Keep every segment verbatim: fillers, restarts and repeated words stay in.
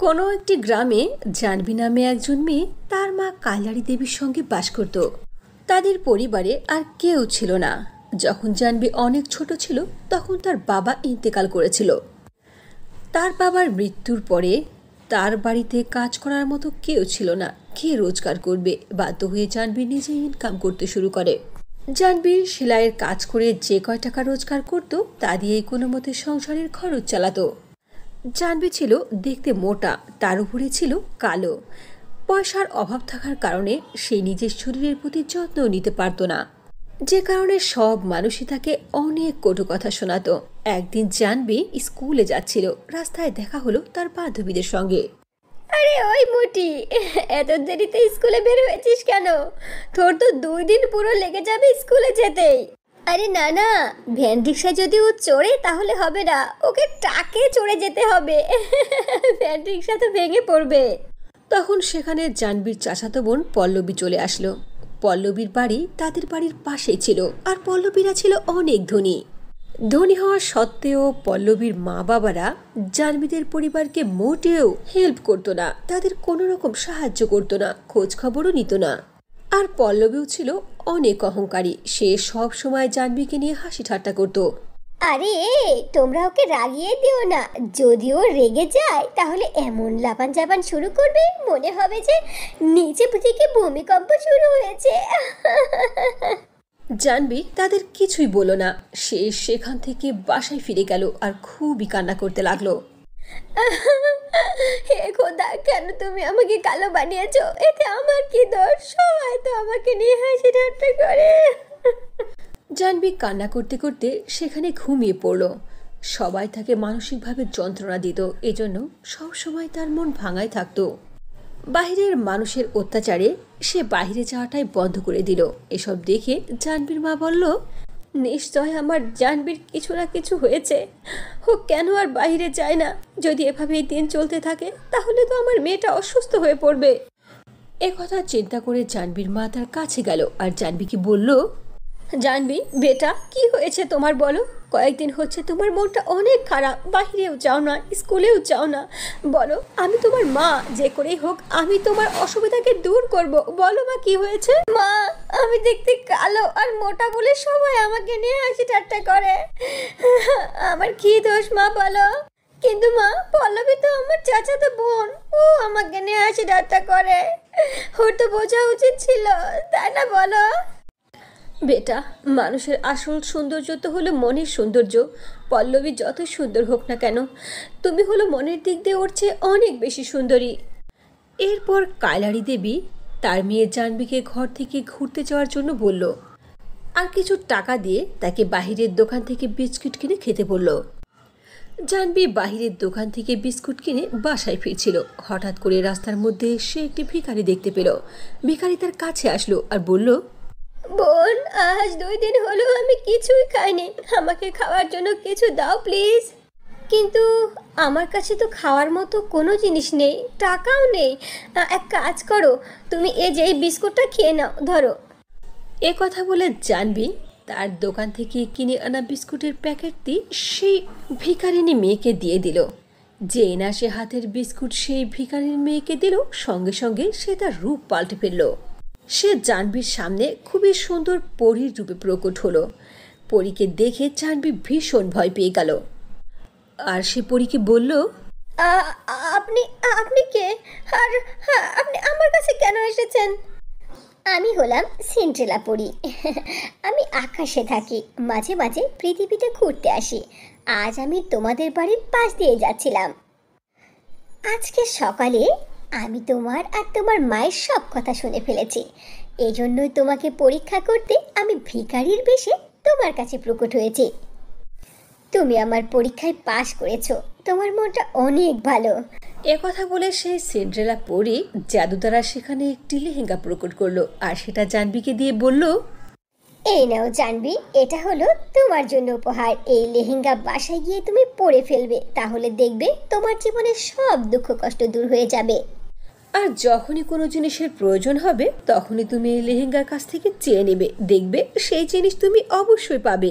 कोनो एकटी ग्रामे जानवी नामे एकजन मेये तार मा कालारी देवीर संगे बास करत। तादेर परिवारे आर केउ छिलो ना। जखन जानवी अनेक छोट छिलो तखन तार बाबा इंतेकाल करेछिलो। तार बाबार मृत्युर परे तार बाड़ीते काज करार मतो केउ छिलो ना। के रोजगार करबे? बाध्य हये जानवी निजे इनकाम करते शुरू करे। जानवी शिलाइयेर काज करे जे कय टाका रोजगार करत ता दिये कोनोमते संसारेर खरच चालातो। जानवी छिलो देखते मोटा, तार उपरे छिलो कालो। पयसार अभाव थाकार कारणे से निजेर शरीरेर प्रति जत्न निते पारतो ना, जे कारणे सब मानुषई ताके अनेक कटु कथा शोनातो। एकदिन जानवी स्कूले जाच्छिलो, रास्ताय देखा हलो तार बान्धबीदेर संगे। अरे ओई मोटी, एत देरिते स्कूले बेर होयेछिस केन? तोर तो दुई दिन पुरो लेगे जाबे स्कूले जेतेई। अरे ना ना, भ्यान रिक्शा जदि ओ चढ़े ताहले होबे ना, ओके ट्राके चढ़े जेते होबे। भ्यान रिक्शा तो भेंगे पड़बे। तखन सेखाने जानवीर चाचातो बोन पल्लवी चले आसलो। पल्लवीर बाड़ी तादेर बाड़ीर पाशेई छिलो और पल्लवीरा छिलो अनेक धनी। धनी हवा सत्त्वेও पल्लवीर मा बाबारा जानवीदेर परिवारके मोटेও हेल्प करतो ना, तादेर कोनो रकम साहाय्य करतो ना, खोज खबरो नितो ना। और पल्लवीও छिलो अनेक अहंकारी, से सब समय जानवी के लिए हासि ठाट्टा करत। अरे तोमरा ओके रागिए दिओ ना, यदि ओ रेगे जाए ताहले एमन लापान जापान शुरू करबे मने होबे जे नीचे থেকে भूमिकम्प शुरू হয়েছে। जानवी तादेर किछुई बोलो ना, से सेखान থেকে বাসায় ফিরে গেল আর খুবই কান্না করতে লাগলো। जानवी कान्ना करते करते सेखाने घुमिए पड़ल। सबाई ताके मानसिक भावे जंत्रणा दित, एजन्य सब समय तार मन भांगाई थाकतो। बाहिरेर मानुषेर अत्याचारे से बाहिरे जावाटाई बंध करे दिल। एसब देखे जानवीर मा बोललो, निश्चय आमार जानवीर किछु ना किछु होयेछे, ओ केन आर बाहिरे जाय ना? यदि एभाबेई दिन चलते थाके ताहले तो आमार मेयेटा असुस्थ हये पड़बे। एई कथा चिंता करे जानवीर मा तार काछे गेल आर जानवीके बोललो, जानवी बेटा कि होयेछे तोमार बोलो? कयेकदिन होच्छे तोमार मोनटा अनेक खाराप, बाहिरेओ जाओ ना, स्कुलेओ जाओ ना। बोलो आमी तोमार मा, जे करेई होक आमी तोमार असुविधाके दूर करब। बोलो मा कि होयेछे? मा आमी देखते कालो आर मोटा बोले सबाई आमाके निये हासि ठाट्टा करे, आमार कि दोष मा बोलो? किन्तु मा पल्लवी तो आमार चाचातो बोन, ओ आमाके निये हासि ठाट्टा करे, ओर तो बोझा उचित छिलो, ताई ना बोलो? बेटा मानुषेर आसल सौंदर्य तो हलो मनेर सौंदर्य। पल्लवी जत सुंदर होक ना केन, तुमी हलो मनेर दिक दिये ओर चेये अनेक बेशी सुंदरी। एरपर कालारी देवी तार मेये जानवीके घर थेके घुरते जाओयार जोन्नो बोललो आर किछु टाका दिये ताके बाहिरेर दोकान थेके बिस्कुट किने खेते बोललो। जानवी बाहिरेर दोकान थेके बिस्कुट किने बासाय फिरछिलो, हठात् करे रास्तार मধ্যে से एकटी भिखारी देखते पेल। भिखारी तार काछे आसलो आर बोललो, बोन आज दुई दिन हलो आमी किछुई खाइनि, आमाके खावार जोन्नो किछु दाओ प्लिज। किन्तु आमार काछे तो खावार मतो कोनो जिनिस नेई, टाकाओ नेई। एक काज करो तुमी ए जे बिस्कुटटा खेये नाओ, धरो। ए कथा बोले जानवी तार दोकान थेके किने आना बिस्कुटेर पैकेटटी सेई भिखारिनी मेयेके दिये दिल। जे ना से हाथेर बिस्कुट सेई भिखारिनी मेयेके दिल, संगे संगे से तार रूप पाल्टे फेललो। से जानवीर सामने खूबी सुंदर परीर रूपे प्रकट हलो। परी के देखे जानवी भीषण भय पेये गेल और से परी के बोलल, आपनी आपनी के और आपनी आमार काछे केन एसेछेन? आमी होलाम सिंड्रेला परी। आमी आकाशे थाकी, माझे माझे पृथिवीते घुरते आसि। आज आमी तोमादेर बाड़ीर पाश दिये जाच्छिलाम। आजके सकाले आमी तोमार आर तोमार मायेर सब कथा शुने फेलेछि, एजन्यई तोमाके परीक्षा करते आमी भिखारिर बेशे तोमार काछे प्रकट हयेछि। तुमि आमार परीक्षाय पास करेछो, तोमार मनटा अनेक भालो। ए कथा बोले सेई सिंड्रेला परी जादू द्वारा सेखाने एकटी लेहेंगा प्रकट करलो आर सेटा जानवीके दिये बोललो, এই নাও জানবি, এটা হলো তোমার জন্য উপহার। এই লেহেঙ্গা বাসায় গিয়ে তুমি পরে ফেলবে, তাহলে দেখবে তোমার জীবনের সব দুঃখ কষ্ট দূর হয়ে যাবে। আর যখনই কোনো জিনিসের প্রয়োজন হবে তখনই তুমি এই লেহেঙ্গার কাছ থেকে চেয়ে নেবে, দেখবে সেই জিনিস তুমি অবশ্যই পাবে।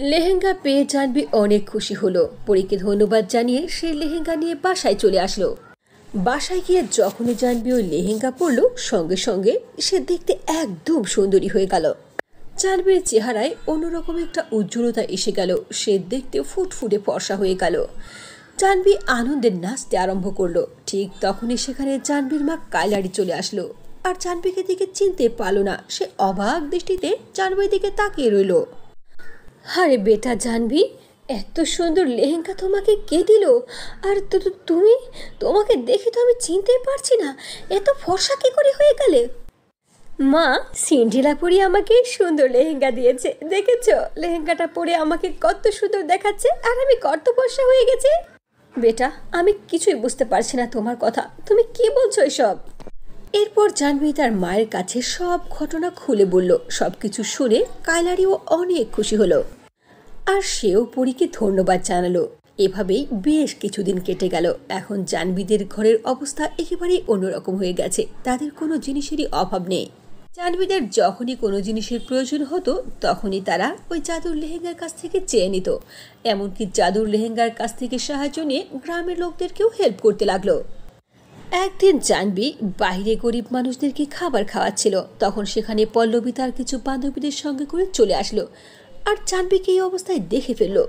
लेहेंगा पे जानवी अनेक खुशी हलो। परीके धन्यवाद जानिए से लेहेंगा निये बासाय चले आसलो। बासाय गिये जखोनी जानवी ओई लेहेंगा पड़लो संगे संगे से देखते एकदम सुंदरी हये गेलो। जानवीर चेहराय अन्यरकम एकटा उज्ज्वलता एसे गेलो, से देखते फुटफुटे फर्सा हये गेलो। जानवी आनंदे नाचते आरम्भ करलो। ठीक तखोनी सेखाने जानवीर मा काइलारी चले आसलो और जानवीके दिके चिनते पारलो ना। से अबाक दृष्टिते जानवीर दिके ताकिये रइलो। अरे बेटा जानवी, एत सुंदर लेहेंगा तुम्हें के दिल और तुम्हें तुम्हें देखे तो हमें चिनते पारछि ना, एत फर्सा कि करे हये गेले? मा सिंडिला परी आमाके सुंदर लेहेंगा दिएछे, देखेछो लेहेंगाटा परे आमाके कत सुंदर देखाच्छे और आमी कत फर्सा हये गेछि। बेटा आमी किछुई बुझते पारछि ना तोमार कथा, तुमि कि बोलछो एसब? एरपर जानवी तार मायेर काछे सब घटना खुले बोललो। सबकिछु शुने काइलारिओ अनेक खुशी हलो और सेओ परीके धन्यबाद जानालो। एभाबेई बेश किछुदिन केटे गेलो। एखन जानवीदेर घरेर अवस्था एकेबारेई अन्यरकम हये गेछे, तादेर कोनो जिनिसेरई अभाव नेई। जानवीदेर जखोनी कोनो जिनिसेर प्रयोजन हतो तखोनी तारा ओई जादुर लेहेंगार काछ थेके चेये नितो। एमनकि जादुर लेहेंगार काछ थेके साहाय्य निये ग्रामेर लोकदेरकेओ हेल्प करते लागलो। एक दिन जानवी बाहरे गरीब मानुषदेरके खाबार खाওয়াচ্ছিল, तखन सेखाने पल्लवी तार किछु बान्धबीदेर संगे करे चले आसलो और जानवीके एई अवस्थाय देखे फेललो।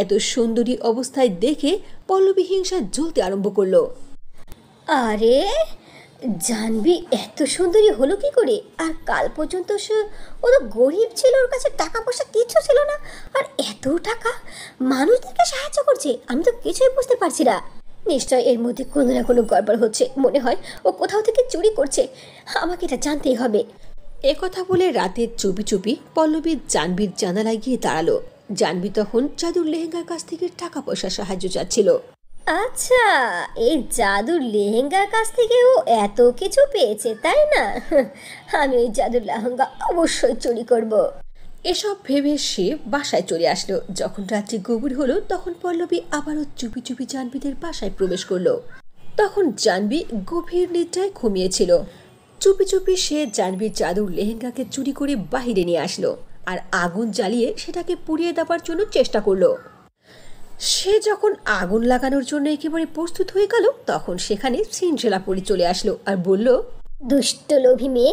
एत सुंदरी अवस्थाय देखे पल्लवी हिंसा ज्वलते आरम्भ करलो। आरे जानवी एत सुंदरी हलो कि करे? आर काल पर्यन्त से ओ तो गरीब छिलो, ओर काछे टाका पयसा किछु छिलो ना, आर एत टाका मानुषदेरके साहाय्य करछे। आमि तो किछुई बुझते पारछि ना। निश्चय एर मध्य कोनो ना कोनो गड़बड़ होच्छे, मने हय ओ कोथाओ थेके चुरी करछे, आमाके एटा जानतेई हबे। एई कथा बोले राते चुपी चुपी पल्लवी जानवीर जानालाय गिये दाड़ालो। जानवी तखन जादुर लेहेंगार काछ थेके टाका पयसा साहाय्य चाচ্ছিল। আচ্ছা এই जादुर लेहेंगार काछ थेके ओ एतो किछु पेয়েছে তাই না? আমি ওই जादुर लेहेंगा অবশ্যই চুরি করব। एसब भेबे से बासाय चले आसलो। जखन रात्रि गभीर हलो तखन पल्लवी आबारो चुपी चुपी जानवीदेर बासाय प्रवेश करलो। तखन जानवी गभीर निद्राय घुमिয়েছিল। चुपी चुपी से जानवीर जादुर लेहेंगाके चुरी करे बाहिरे निये आसलो और आगुन जालिये सेटाके पुड़िये देवार जोन्नो चेष्टा करलो। से जखन आगुन लागानोर जोन्नो एकेबारे प्रस्तुत हये गेलो तखन सेखाने सिंड्रेला परी चले आसलो और बोललो, दुष्ट लोभी मेये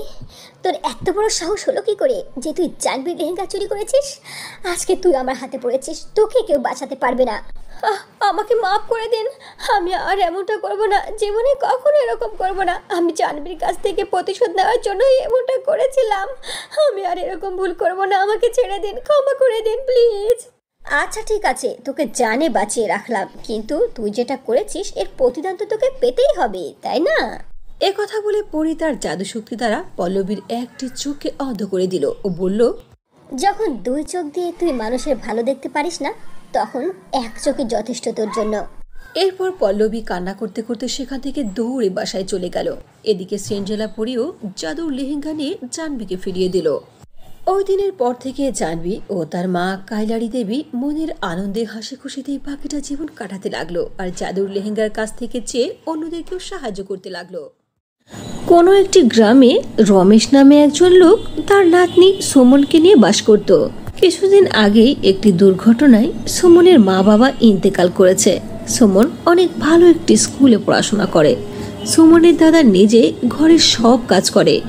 तोर एत बड़ साहस हलो कि करे जे तुई जानवीर लेहेंगा चुरी करेछिस? आजके तुई आमार हाथे पड़ेछिस, तोके केउ बाँचाते पारबे ना। आमाके माफ करे दिन, आमि आर एमनटा करब ना, जीवने कखनो एरकम करब ना। आमि जानवीर काछ थेके प्रतिशोध नेওয়ার জন্যই এমনটা করেছিলাম। आमि आर एरकम भूल करब ना, आमाके छेड़े दिन, क्षमा करे दिन प्लिज। আচ্ছা ঠিক আছে, তোকে জানে বাঁচিয়ে রাখলাম, কিন্তু তুই যেটা করেছিস এর প্রতিদান তো তোকে পেতেই হবে তাই না? एक कथा बोले परी तार जादू शक्ति द्वारा पल्लवीर एक चोख के अंध करे दिल और बोलो, जखन दुई चोख दिए तुई मानुषेर भालो देखते पारिस ना तखन एक चोखी यथेष्ट तोर जन्य। एरपर पल्लवी कान्ना करते करते सेखान थेके दौड़े बासाय चले गेल। एदिके सिंड्रेला परीओ जादुर लेहेंगा निये जानवीके फिरिये दिल। ओई दिनेर पर थेके जानवी ओ तार मा काइलारी देवी मनेर आनंदे हासि खुशिते बाकिटा जीवन काटाते लागलो और जादुर लेहेंगार काछ थेके चेये अन्यदेरकेओ साहाय्य करते लागलो। कोनो एक ग्रामे रमेश नामे एक जन लोक तार नातनी सुमन के निये बास करत। किछुदिन आगे एक दुर्घटनाय सुमनेर मा बाबा इंतेकाल करेछे। सुमन अनेक भालो एक स्कूले पढ़ाशोना करे। सुमनेर दादा निजे घरेर सब काज करे,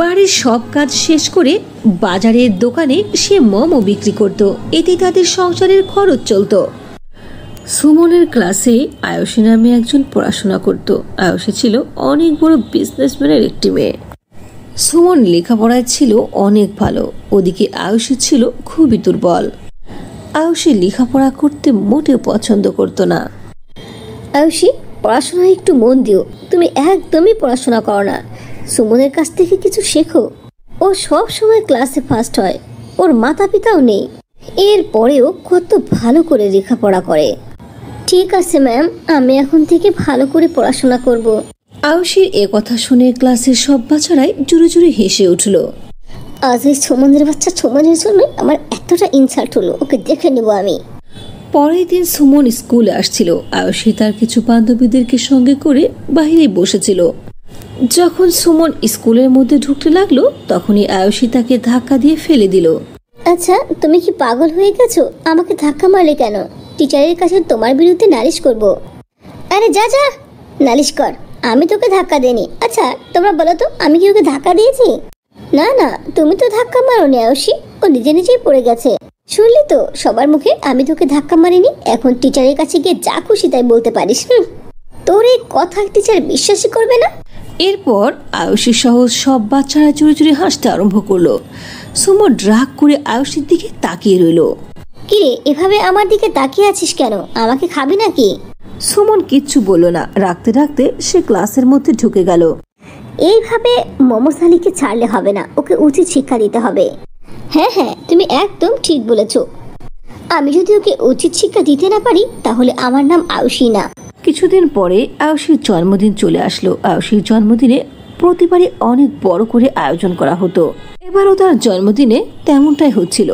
बाड़ीर सब काज शेष करे बाजारेर दोकाने से मोमो बिक्री करत। एते तादेर संसारेर खरच चलतो। सुमनेर क्लासे आयुषी नामे एकजन पढ़ाशोना करत। आयुषी छिलो अनेक बड़ो बिजनेसम्यानेर एकटी मेये। सुमन लेखापড়ায় छिलो अनेक भालो, ओदिके आयुषी छिलो खूबই दुर्बल। आयुषी लेखापড়া करते मोटेও पছন্द करत ना। आयुषी पড়াশোনায় একটু মন দিও, তুমি একদমই পড়াশোনা করো না। সুমনের কাছ থেকে কিছু শেখো, ও সব সময় ক্লাসে ফার্স্ট হয়, ওর মাতা-পিতাও নেই, এরপরেও কত ভালো করে লেখাপড়া করে। ठीक है मैम, आमी एखन थेके भालो करे पढ़ाशोना करब। आयुषीर ए कथा शुने क्लासेर सब बाच्चाराई जुरे जुरे हेसे उठलो। आज ओई सुमनेर बाच्चा सुमनेर जोन्नो आमार एतटा इनसाल्ट हलो, ओके देखे नेब आमी। परेर दिन सुमन स्कूले आसछिलो। आयुषी तार किछु बान्धबीदेरके संगे करे बाहिरे बसेछिलो। जखन सुमन स्कूलेर मধ্যে ढुकते लागलो तखनই आयुषी ताके धाक्का दिये फेले दिल। আচ্ছা তুমি কি পাগল হয়ে গেছো? আমাকে ধাক্কা মারলে কেন? টিচারের কাছে তোমার বিরুদ্ধে নালিশ করব। আরে যা যা নালিশ কর, আমি তোকে ধাক্কা দেইনি। আচ্ছা তোমরা বলো তো আমি কি ওকে ধাক্কা দিয়েছি? না না তুমি তো ধাক্কা মারোনি আয়ুষী, ও নিজে নিজেই পড়ে গেছে। শুনলি তো সবার মুখে আমি তোকে ধাক্কা মারিনি, এখন টিচারের কাছে গিয়ে যা খুশি তাই বলতে পারিস। হুম, তোর এই কথা টিচার বিশ্বাসই করবে না। এরপর আয়ুষী সহ সব বাচ্চারা চুরি চুরি হাসতে আরম্ভ করলো। সুমো ড্রাগ করে আয়ুষীর দিকে তাকিয়ে রইল। কিরে এভাবে আমার দিকে তাকিয়ে আছিস কেন? আমাকে খাবি নাকি? সুমন কিচ্ছু বলল না, রাখতে রাখতে সে ক্লাসের মধ্যে ঢুকে গেল। এইভাবে মোমো সালিকে ছাড়লে হবে না, ওকে উচিত শিক্ষা দিতে হবে। হ্যাঁ হ্যাঁ তুমি একদম ঠিক বলেছ, আমি যদি ওকে উচিত শিক্ষা দিতে না পারি তাহলে আমার নাম আয়ুষী না। কিছুদিন পরে আয়ুষীর জন্মদিন চলে আসলো। আয়ুষীর জন্মদিনে প্রতিবারই অনেক বড় করে আয়োজন করা হতো, এবারও তার জন্মদিনে তেমনটাই হচ্ছিল।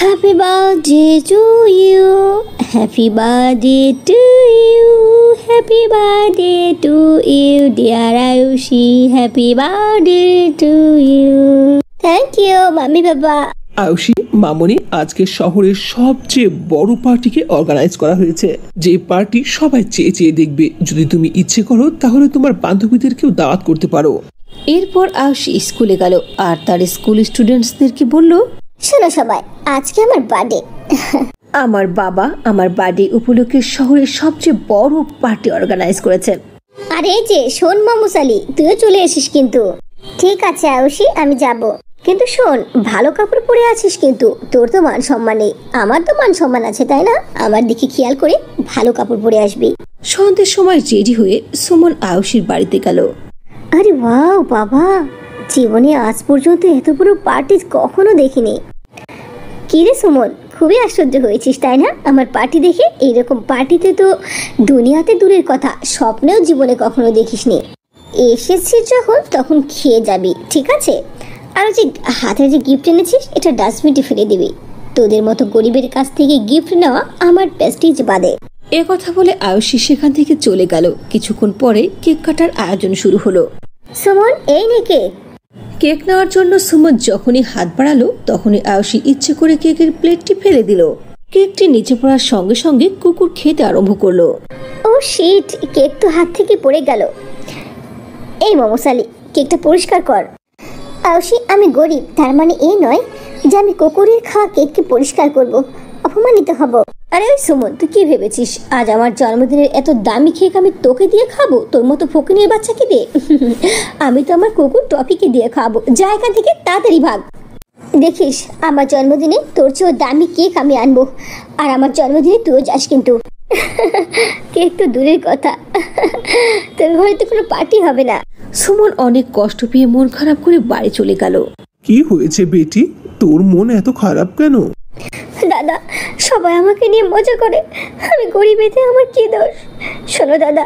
Happy birthday to you, happy birthday to you, happy birthday to you dear Ayushi, happy birthday to you. Thank you মামি বাবা। আয়ুষী মামনি, আজকে শহরের সবচেয়ে বড় পার্টিকে অর্গানাইজ করা হয়েছে, যে পার্টি সবাই চেয়ে চেয়ে দেখবে। যদি তুমি ইচ্ছে করো তাহলে তোমার বান্ধবীদেরকেও দাওয়াত করতে পারো। এরপর আয়ুষী স্কুলে গেল আর তার স্কুল স্টুডেন্টসদেরকে বলল, শোনো সবাই আজকে আমার বার্থডে, আমার বাবা আমার বার্থডে উপলক্ষে শহরের সবচেয়ে বড় পার্টি অর্গানাইজ করেছে। আর এই যে শোন মামুসালি, তুইও চলে আসিস কিন্তু। ঠিক আছে আয়ুষী আমি যাব, কিন্তু শোন ভালো কাপড় পরে আছিস কিন্তু, তোর তো মান সম্মান নেই। আমার তো মান সম্মান আছে তাই না? আমার দিকে খেয়াল করে ভালো কাপড় পরে আসবি। সন্ধ্যের সময় রেডি হয়ে সুমন আয়ুষীর বাড়িতে গেল। আরে ওয়াও বাবা, জীবনে আজ পর্যন্ত এত বড় পার্টি কখনো দেখিনি। কি রে সুমন, খুবই আশ্চর্য হয়েছিস তাই না আমার পার্টি দেখে? এইরকম পার্টিতে তো দুনিয়াতে দূরের কথা স্বপ্নেও জীবনে কখনো দেখিসনি। এসেছিস যখন তখন খেয়ে যাবি, ঠিক আছে? আর যে হাতে যে গিফট এনেছিস এটা ডাস্টবিনে ফেলে দিবি। তোদের মতো গরিবের কাছ থেকে গিফট নেওয়া আমার প্রেস্টিজ বাদে। এ কথা বলে আয়ুষী সেখান থেকে চলে গেল। কিছুক্ষণ পরে কেক কাটার আয়োজন শুরু হলো। সুমন এই নে কেক। কেক নেওয়ার জন্য সুমন যখনই হাত বাড়ালো তখনই আয়ুষী ইচ্ছে করে কেকের প্লেটটি ফেলে দিল। কেকটি নিচে পড়ার সঙ্গে সঙ্গে কুকুর খেতে আরম্ভ করলো। ও শিট, কেক তো হাত থেকে পড়ে গেল। এই মমসালি কেকটা পরিষ্কার কর। আয়ুষী আমি গরিব তার মানে এই নয় যে আমি কুকুরের খাওয়া কেককে পরিষ্কার করব, অপমানিত হব। আরে ওই সুমন তুই কি ভেবেছিস আজ আমার জন্মদিনের এত দামি কেক আমি তোকে দিয়ে খাবো? তোর মতো ফকিনের বাচ্চাকে দিয়ে? আমি তো আমার কুকুর টপিকে দিয়ে খাবো। যা এখান থেকে তাড়াতাড়ি ভাগ। দেখিস আমার জন্মদিনে তোর চেয়েও দামি কেক আমি আনবো, আর আমার জন্মদিনে তুইও যাস কিন্তু। কেক তো দূরের কথা, তোর ঘরেতে কোনো পার্টি হবে না। সুমন অনেক কষ্ট পেয়ে মন খারাপ করে বাড়ি চলে গেল। কি হয়েছে বেটি, তোর মন এত খারাপ কেন? দাদা সবাই আমাকে নিয়ে মজা করে, আমি গরিবেতে আমার কি দোষ? শোনো দাদা,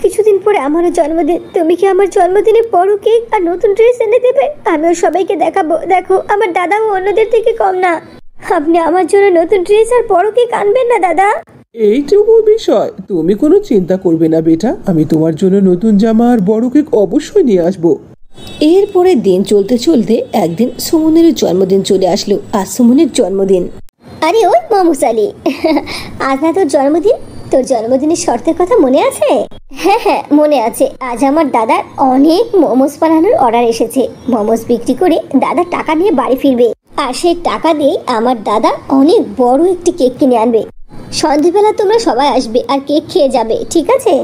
কিছুদিন পরে আমারও জন্মদিন, তুমি কি আমার জন্মদিনে বড় কেক আর নতুন ড্রেস এনে দেবে? আমিও সবাইকে দেখাবো, দেখো আমার দাদাও অন্যদের থেকে কম না। আপনি আমার জন্য নতুন ড্রেস আর বড় কেক আনবেন না দাদা? এইটুকু বিষয় তুমি কোনো চিন্তা করবে না বেটা, আমি তোমার জন্য নতুন জামা আর বড় কেক অবশ্যই নিয়ে আসবো। এরপরে দিন চলতে চলতে একদিন সুমনের জন্মদিন চলে আসলো। আজ সুমনের জন্মদিন। আরে ওই মামুসালি, আজ না তোর জন্মদিন? তোর জন্মদিনের শর্তের কথা মনে আছে? হ্যাঁ হ্যাঁ মনে আছে। আজ আমার দাদার অনেক মোমোস বানানোর অর্ডার এসেছে, মোমোস বিক্রি করে দাদা টাকা নিয়ে বাড়ি ফিরবে, আর সেই টাকা দিয়ে আমার দাদা অনেক বড় একটি কেক কিনে আনবে। সন্ধ্যাবেলা তোমরা সবাই আসবে আর কেক খেয়ে যাবে, ঠিক আছে?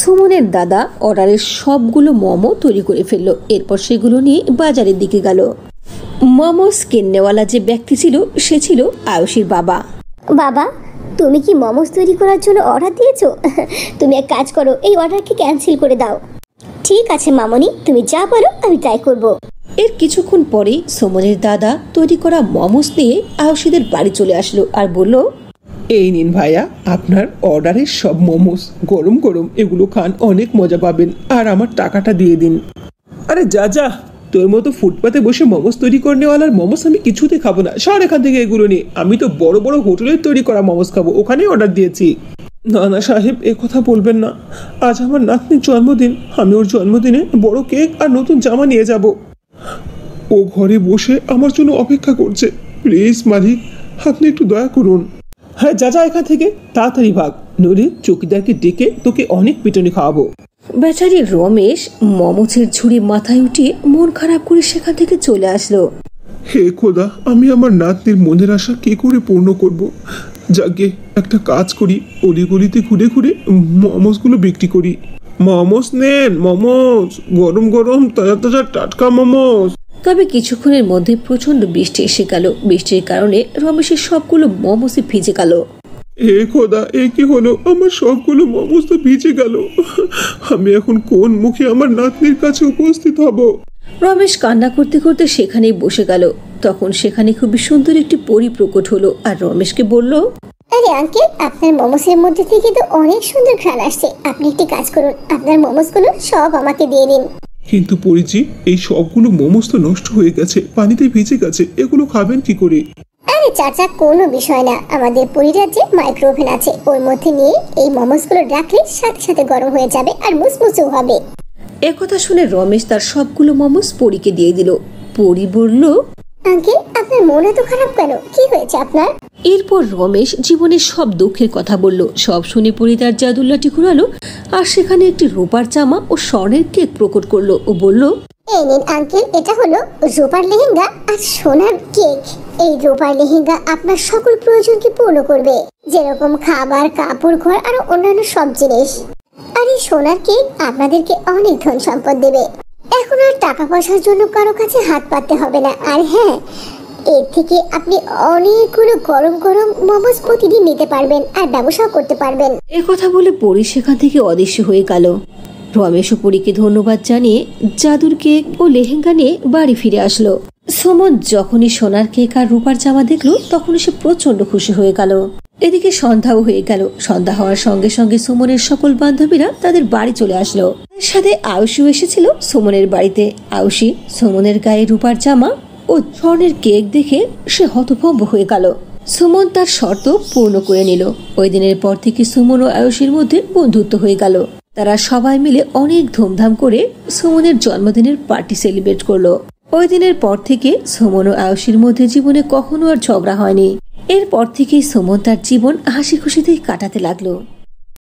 সুমনের দাদা অর্ডারের সবগুলো মোমো তৈরি করে ফেললো, এরপর সেগুলো নিয়ে বাজারের দিকে গেল। মোমোস কিননেওয়ালা যে ব্যক্তি ছিল সে ছিল আয়ুষীর বাবা। বাবা তুমি কি মোমোস তৈরি করার জন্য অর্ডার দিয়েছো? তুমি এক কাজ করো, এই অর্ডারকে ক্যান্সেল করে দাও। ঠিক আছে মামনি, তুমি যা বলো আমি তাই করব। এর কিছুক্ষণ পরেই সুমনের দাদা তৈরি করা মোমোস নিয়ে আয়ুষীদের বাড়ি চলে আসলো আর বলল, এই নিন ভাইয়া আপনার অর্ডারের সব মোমোস, গরম গরম এগুলো খান, অনেক মজা পাবেন, আর আমার টাকাটা দিয়ে দিন। আরে যা যা, তোর মতো ফুটপাতে বসে মোমোস তৈরি করনেওয়ালার মোমোস আমি কিছুতে খাবো না, সর এখান থেকে, এগুলো নিয়ে আমি তো বড় বড় হোটেলের তৈরি করা মোমোস খাবো, ওখানেই অর্ডার দিয়েছি। না না সাহেব এ কথা বলবেন না, আজ আমার নাতনির জন্মদিন, আমি ওর জন্মদিনে বড় কেক আর নতুন জামা নিয়ে যাব, ও ঘরে বসে আমার জন্য অপেক্ষা করছে, প্লিজ মালিক, আপনি একটু দয়া করুন। হ্যাঁ যা যা এখান থেকে, তাড়াতাড়ি ভাগ, নইলে চৌকিদারকে ডেকে তোকে অনেক পিটুনি খাওয়াবো। বেচারি রমেশ মমচের ঝুড়ি মাথায় উঠিয়ে মন খারাপ করে সেখান থেকে চলে আসলো। হে খোদা, আমি আমার নাতনির মনের আশা কি করে পূর্ণ করব? যাকে একটা কাজ করি, অলিগলিতে ঘুরে ঘুরে মোমোসগুলো বিক্রি করি। মোমোস নেন, মোমোস, গরম গরম তাজা তাজা টাটকা মোমোস। তবে কিছুক্ষণের মধ্যে প্রচন্ড বৃষ্টি এসে গেল। বৃষ্টির কারণে রমেশের সবগুলো মোমোসে ভিজে গেল। হে খোদা, এ কি হলো? আমার সবগুলো মোমোস তো ভিজে গেল। আমি এখন কোন মুখে আমার নাতনির কাছে উপস্থিত হব? রমেশ কান্না করতে করতে সেখানেই বসে গেল। তখন সেখানে খুবই সুন্দর একটি পরী প্রকট হলো আর রমেশকে বলল, আরে আঙ্কেল, আপনার মোমোসের মধ্যে থেকে তো অনেক সুন্দর ঘ্রাণ আসছে। আপনি একটি কাজ করুন, আপনার মোমোসগুলো সব আমাকে দিয়ে দিন। কিন্তু পরীজি, এই সবগুলো মোমোস তো নষ্ট হয়ে গেছে, পানিতে ভিজে গেছে, এগুলো খাবেন কি করে? আরে চাচা, কোনো বিষয় না। আমাদের পরীরা যে মাইক্রোওভেন আছে ওর মধ্যে নিয়ে এই মোমোসগুলো রাখলে সাথে সাথে গরম হয়ে যাবে আর মুচমুচেও হবে। একথা শুনে রমেশ তার সবগুলো মোমোস পরীকে দিয়ে দিল। পরী বলল, আঙ্কেল আপনার মন এত খারাপ কেন? কি হয়েছে আপনার? এরপর রমেশ জীবনের সব দুঃখের কথা বলল। সব শুনে পরী তার জাদুল্লাটি ঘুরালো আর সেখানে একটি রূপার জামা ও স্বর্ণের কেক প্রকট করলো ও বলল, এই নিন আঙ্কেল, এটা হলো রূপার লেহেঙ্গা আর সোনার কেক। এই রূপার লেহেঙ্গা আপনার সকল প্রয়োজনকে পূর্ণ করবে, যেরকম খাবার, কাপড়, ঘর আর অন্যান্য সব জিনিস। আর এই সোনার কেক আপনাদেরকে অনেক ধন সম্পদ দেবে। এখন আর টাকা পয়সার জন্য কারো কাছে হাত পাততে হবে না। আর হ্যাঁ, এর থেকে আপনি অনেকগুলো গরম গরম মোমোস প্রতিদিন নিতে পারবেন আর ব্যবসাও করতে পারবেন। এই কথা বলে পরী সেখান থেকে অদৃশ্য হয়ে গেল। রমেশ ও পরীকে ধন্যবাদ জানিয়ে জাদুর কেক ও লেহেঙ্গা নিয়ে বাড়ি ফিরে আসলো। সুমন যখনই সোনার কেক আর রূপার জামা দেখলো তখন সে প্রচন্ড খুশি হয়ে গেল। এদিকে সন্ধ্যাও হয়ে গেল। সন্ধ্যা হওয়ার সঙ্গে সঙ্গে সুমনের সকল বান্ধবীরা তাদের বাড়ি চলে আসলো। তার সাথে আয়ুষীও এসেছিল সুমনের বাড়িতে। আয়ুষী সুমনের গায়ে রূপার জামা ও স্বর্ণের কেক দেখে সে হতভম্ব হয়ে গেল। সুমন তার শর্ত পূর্ণ করে নিল। ওই দিনের পর থেকে সুমন ও আয়ুষীর মধ্যে বন্ধুত্ব হয়ে গেল। তারা সবাই মিলে অনেক ধুমধাম করে সুমনের জন্মদিনের পার্টি সেলিব্রেট করলো। ওই দিনের পর থেকে সুমন ও আয়ুষীর মধ্যে জীবনে কখনো আর ঝগড়া হয়নি। এরপর থেকেই সুমন তার জীবন হাসি খুশিতেই কাটাতে লাগলো।